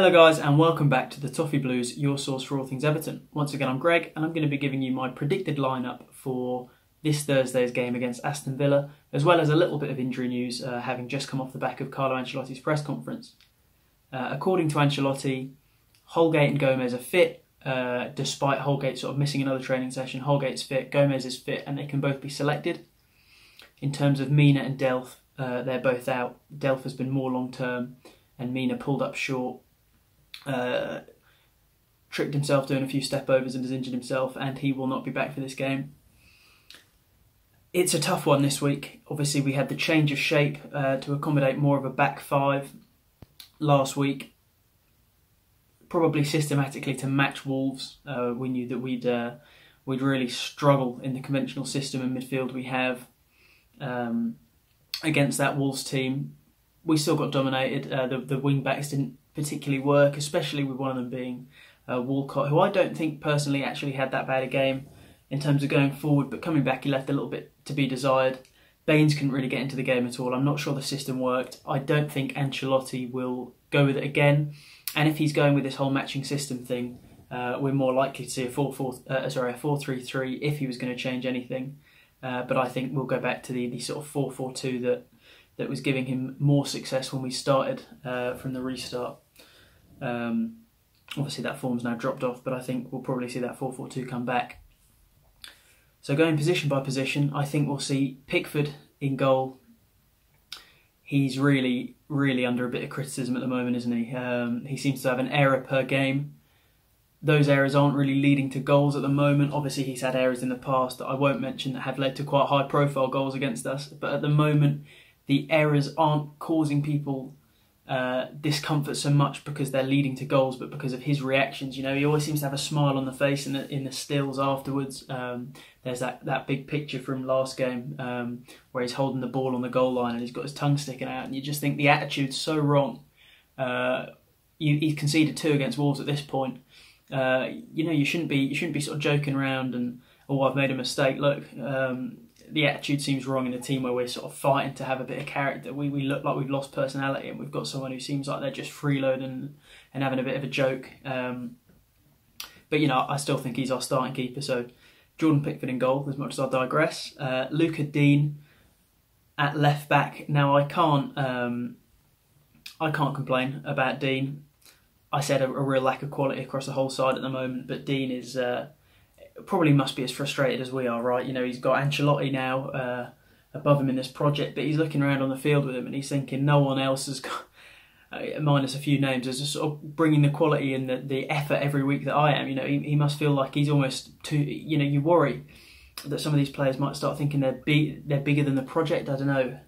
Hello guys and welcome back to The Toffee Blues, your source for all things Everton. Once again I'm Greg and I'm going to be giving you my predicted lineup for this Thursday's game against Aston Villa, as well as a little bit of injury news having just come off the back of Carlo Ancelotti's press conference. According to Ancelotti, Holgate and Gomes are fit, despite Holgate sort of missing another training session. Holgate's fit, Gomes is fit, and they can both be selected. In terms of Mina and Delph, they're both out. Delph has been more long term and Mina pulled up short. Tricked himself doing a few step-overs and has injured himself, and he will not be back for this game. It's a tough one this week. Obviously, we had the change of shape to accommodate more of a back five last week, probably systematically to match Wolves. We knew that we'd really struggle in the conventional system in midfield we have against that Wolves team. We still got dominated. The wing-backs didn't particularly work, especially with one of them being Walcott, who I don't think personally actually had that bad a game in terms of going forward, but coming back he left a little bit to be desired. Baines couldn't really get into the game at all. I'm not sure the system worked. I don't think Ancelotti will go with it again, and if he's going with this whole matching system thing, we're more likely to see a 4-3-3 if he was going to change anything, but I think we'll go back to the sort of 4-4-2 that was giving him more success when we started from the restart. Obviously that form's now dropped off, but I think we'll probably see that 4-4-2 come back. So going position by position, I think we'll see Pickford in goal. He's really, really under a bit of criticism at the moment, isn't he? He seems to have an error per game. Those errors aren't really leading to goals at the moment. Obviously he's had errors in the past that I won't mention that have led to quite high profile goals against us, but at the moment the errors aren't causing people discomfort so much because they're leading to goals, but because of his reactions. You know, he always seems to have a smile on the face in the stills afterwards. There's that big picture from last game where he's holding the ball on the goal line and he's got his tongue sticking out, and you just think the attitude's so wrong. He's conceded 2 against Wolves at this point. You know, you shouldn't be sort of joking around and, oh, I've made a mistake. Look. The attitude seems wrong in a team where we're sort of fighting to have a bit of character. We look like we've lost personality, and we've got someone who seems like they're just freeloading and having a bit of a joke. But, you know, I still think he's our starting keeper. So Jordan Pickford in goal, as much as I digress. Lucas Digne at left back. Now, I can't complain about Dean. I said a real lack of quality across the whole side at the moment, but Dean is... probably must be as frustrated as we are, right? You know, he's got Ancelotti now above him in this project, but he's looking around on the field with him and he's thinking no one else has got, minus a few names, is just sort of bringing the quality and the effort every week that I am. You know, he must feel like he's almost too, you know, you worry that some of these players might start thinking they're bigger than the project. I don't know.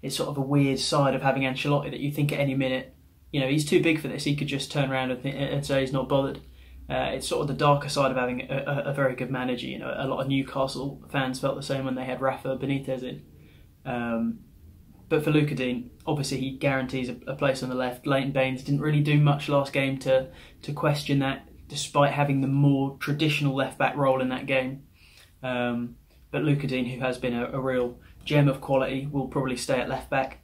It's sort of a weird side of having Ancelotti that you think at any minute, you know, he's too big for this. He could just turn around and say he's not bothered. It's sort of the darker side of having a very good manager. You know, a lot of Newcastle fans felt the same when they had Rafa Benitez in. But for Lucas Digne, obviously he guarantees a place on the left. Leighton Baines didn't really do much last game to question that, despite having the more traditional left-back role in that game. But Lucas Digne, who has been a real gem of quality, will probably stay at left-back.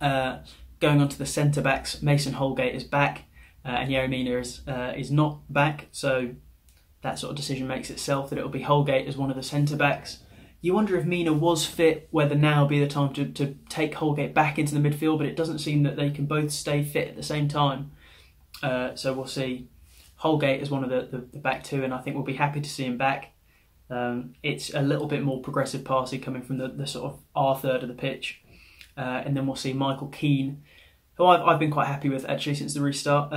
Going on to the centre-backs, Mason Holgate is back. And Yeri Mina is not back, so that sort of decision makes itself that it'll be Holgate as one of the centre-backs. You wonder if Mina was fit, whether now would be the time to take Holgate back into the midfield, but it doesn't seem that they can both stay fit at the same time. So we'll see Holgate as one of the back two, and I think we'll be happy to see him back. It's a little bit more progressive passing coming from the sort of our third of the pitch. And then we'll see Michael Keane, who I've been quite happy with actually since the restart.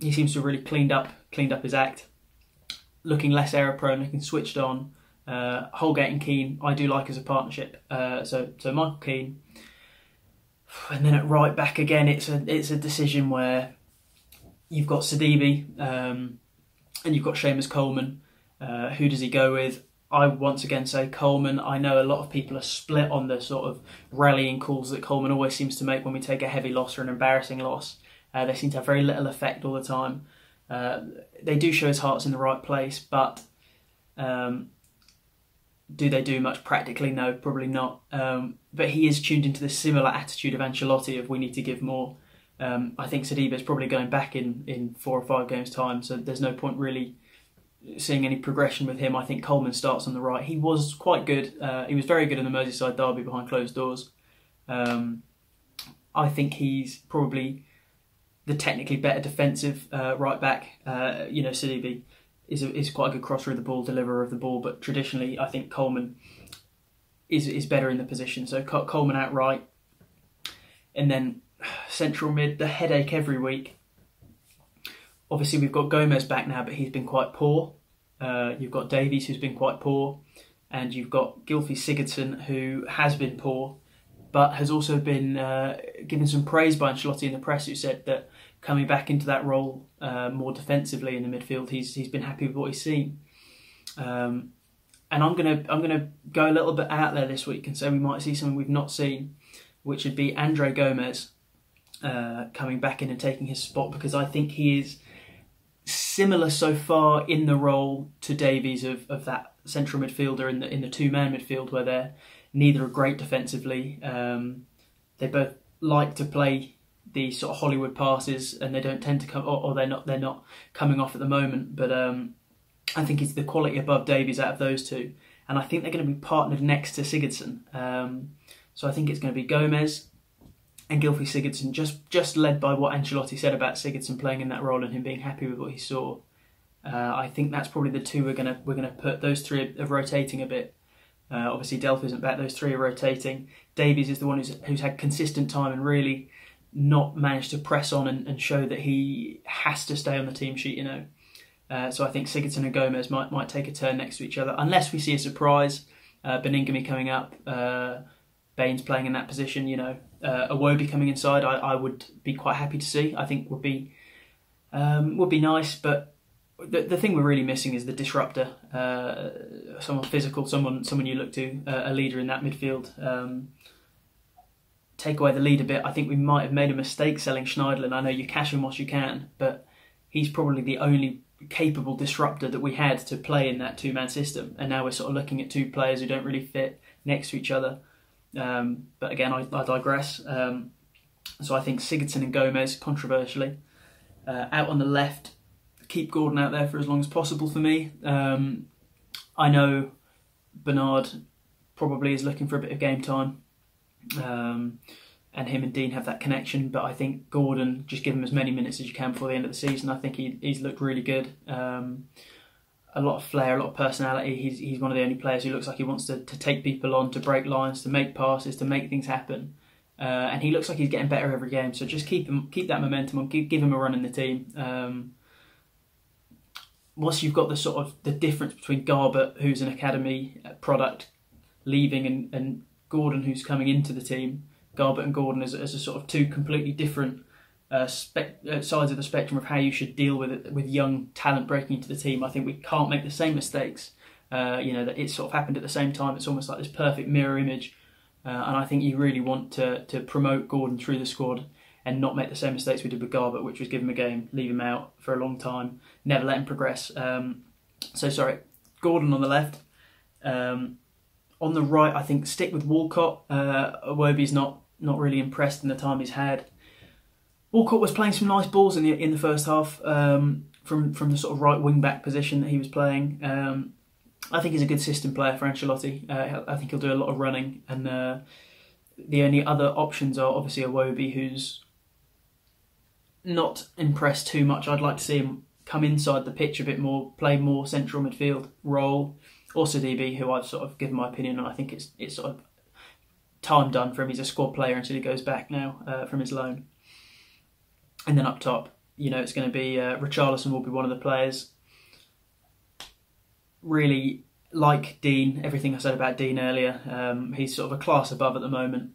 He seems to have really cleaned up his act, looking less error prone, looking switched on. Holgate and Keane, I do like as a partnership. So Michael Keane, and then at right back again, it's a decision where you've got Sidibe and you've got Seamus Coleman. Who does he go with? I once again say Coleman. I know a lot of people are split on the sort of rallying calls that Coleman always seems to make when we take a heavy loss or an embarrassing loss. They seem to have very little effect all the time. They do show his heart's in the right place, but do they do much practically? No, probably not. But he is tuned into the similar attitude of Ancelotti of we need to give more. I think Sidibe is probably going back in 4 or 5 games' time, so there's no point really seeing any progression with him. I think Coleman starts on the right. He was quite good. He was very good in the Merseyside derby behind closed doors. I think he's probably the technically better defensive right back. You know, Sidibe is quite a good crosser of the ball, deliverer of the ball, but traditionally I think Coleman is better in the position. So Coleman out right, and then central mid, the headache every week. Obviously, we've got Gomes back now, but he's been quite poor. You've got Davies, who's been quite poor. And you've got Gylfi Sigurdsson, who has been poor, but has also been given some praise by Ancelotti in the press, who said that coming back into that role more defensively in the midfield, he's been happy with what he's seen. And I'm gonna go a little bit out there this week and say we might see something we've not seen, which would be André Gomes coming back in and taking his spot, because I think he is similar so far in the role to Davies of that central midfielder in the two-man midfield, where they're neither are great defensively. They both like to play the sort of Hollywood passes, and they don't tend to come, or they're not coming off at the moment. But I think it's the quality above Davies out of those two, and I think they're going to be partnered next to Sigurdsson. So I think it's going to be Gomes and Gylfi Sigurdsson, just led by what Ancelotti said about Sigurdsson playing in that role and him being happy with what he saw. I think that's probably the two we're gonna put. Those three are rotating a bit. Obviously, Delph isn't back. Those three are rotating. Davies is the one who's had consistent time and really not managed to press on and show that he has to stay on the team sheet. You know, so I think Sigurdsson and Gomes might take a turn next to each other, unless we see a surprise. Beningami coming up. Baines playing in that position, you know, Iwobi coming inside, I would be quite happy to see. I think would be nice, but the thing we're really missing is the disruptor, someone physical, someone you look to, a leader in that midfield. Take away the lead a bit. I think we might have made a mistake selling Schneiderlin. I know you cash him what you can, but he's probably the only capable disruptor that we had to play in that two-man system, and now we're sort of looking at two players who don't really fit next to each other. But again, I digress. So I think Sigurdsson and Gomes, controversially, out on the left. Keep Gordon out there for as long as possible for me. I know Bernard probably is looking for a bit of game time, and him and Dean have that connection. But I think Gordon, just give him as many minutes as you can before the end of the season. I think he's looked really good. A lot of flair, a lot of personality. He's one of the only players who looks like he wants to take people on, to break lines, to make passes, to make things happen. And he looks like he's getting better every game. So just keep that momentum on, give him a run in the team. Once you've got the sort of the difference between Garbutt, who's an academy product, leaving, and Gordon, who's coming into the team. Garbutt and Gordon as a sort of two completely different sides of the spectrum of how you should deal with it, with young talent breaking into the team. I think we can't make the same mistakes. You know, that it sort of happened at the same time. It's almost like this perfect mirror image, and I think you really want to promote Gordon through the squad and not make the same mistakes we did with Garbutt, which was give him a game, leave him out for a long time, never let him progress. Gordon on the left. On the right, I think stick with Walcott. Iwobi's not really impressed in the time he's had. Walcott was playing some nice balls in the first half from the sort of right wing back position that he was playing. I think he's a good system player for Ancelotti. I think he'll do a lot of running, and the only other options are obviously Iwobi, who's not impressed too much. I'd like to see him come inside the pitch a bit more, play more central midfield role, or Sidibe, who I've sort of given my opinion on. I think it's sort of time done for him. He's a squad player until he goes back now from his loan. And then up top, you know, it's going to be Richarlison will be one of the players. Really like Dean, everything I said about Dean earlier. He's sort of a class above at the moment.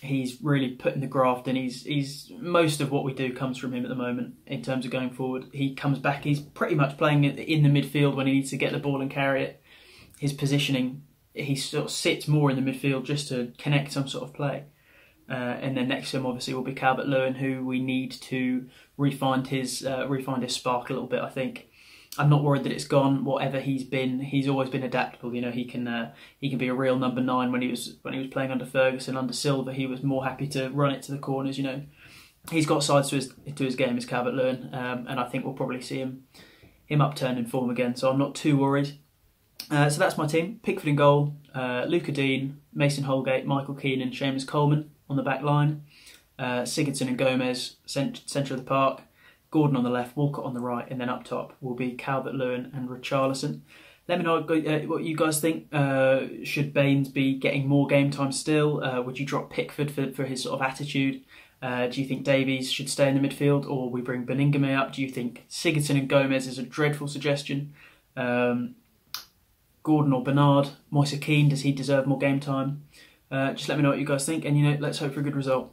He's really putting the graft in. He's most of what we do comes from him at the moment in terms of going forward. He comes back. He's pretty much playing in the midfield when he needs to get the ball and carry it. His positioning, he sort of sits more in the midfield just to connect some sort of play. And then next to him, obviously, will be Calvert-Lewin, who we need to refine his spark a little bit. I think I'm not worried that it's gone. Whatever he's been, he's always been adaptable. You know, he can be a real number 9 when he was playing under Ferguson, under Silva. He was more happy to run it to the corners. You know, he's got sides to his game as Calvert-Lewin, and I think we'll probably see him upturn in form again. So I'm not too worried. So that's my team: Pickford in goal, Lucas Digne, Mason Holgate, Michael Keane, and Seamus Coleman on the back line. Sigurdsson and Gomes centre of the park, Gordon on the left, Walcott on the right, and then up top will be Calvert-Lewin and Richarlison. Let me know what you guys think. Should Baines be getting more game time still? Would you drop Pickford for his sort of attitude? Do you think Davies should stay in the midfield, or we bring Beningami up? Do you think Sigurdsson and Gomes is a dreadful suggestion? Gordon or Bernard? Moise Keane, does he deserve more game time? Just let me know what you guys think, and you know, let's hope for a good result.